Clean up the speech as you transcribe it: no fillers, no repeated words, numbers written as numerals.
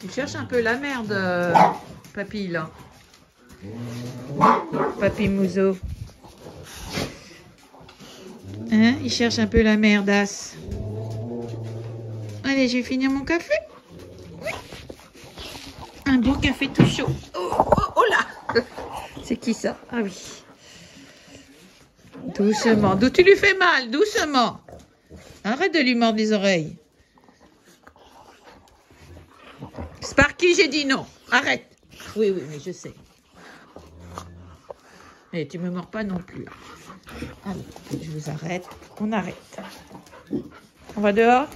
Tu cherches un peu la merde, papy, là. Papy Mouzo. Hein? Il cherche un peu la merdasse. Allez, je vais finir mon café. Oui. Un bon café tout chaud. Oh, oh, oh là! C'est qui ça? Ah oui. Doucement. D'où tu lui fais mal? Doucement. Arrête de lui mordre les oreilles. C'est par qui j'ai dit non. Arrête. Oui, oui, mais je sais. Et tu ne me mords pas non plus. Allez, je vous arrête. On arrête. On va dehors.